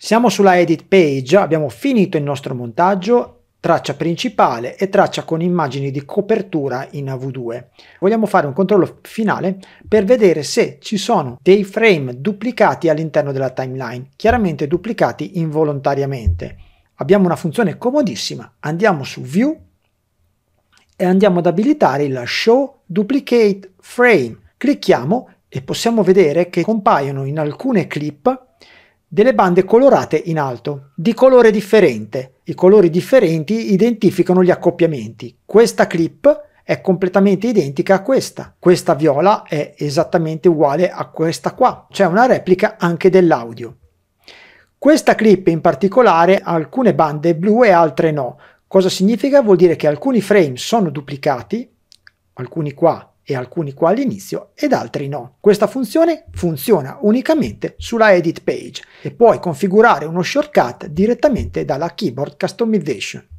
Siamo sulla edit page, abbiamo finito il nostro montaggio, traccia principale e traccia con immagini di copertura in V2. Vogliamo fare un controllo finale per vedere se ci sono dei frame duplicati all'interno della timeline, chiaramente duplicati involontariamente. Abbiamo una funzione comodissima, andiamo su View e andiamo ad abilitare il Show Duplicate Frame. Clicchiamo e possiamo vedere che compaiono in alcune clip delle bande colorate in alto, di colore differente. I colori differenti identificano gli accoppiamenti. Questa clip è completamente identica a questa. Questa viola è esattamente uguale a questa qua. C'è una replica anche dell'audio. Questa clip in particolare ha alcune bande blu e altre no. Cosa significa? Vuol dire che alcuni frame sono duplicati, alcuni qua e alcuni qua all'inizio ed altri no. Questa funzione funziona unicamente sulla edit page e puoi configurare uno shortcut direttamente dalla keyboard customization.